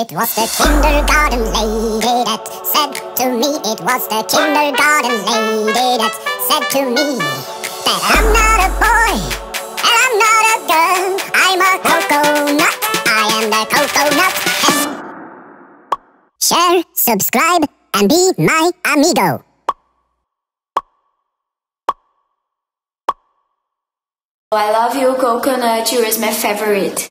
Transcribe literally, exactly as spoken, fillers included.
It was the kindergarten lady that said to me, it was the kindergarten lady that said to me that I'm not a boy and I'm not a girl, I'm a coconut, I am the coconut. Share, subscribe, and be my amigo. I love you, coconut, you're my favorite.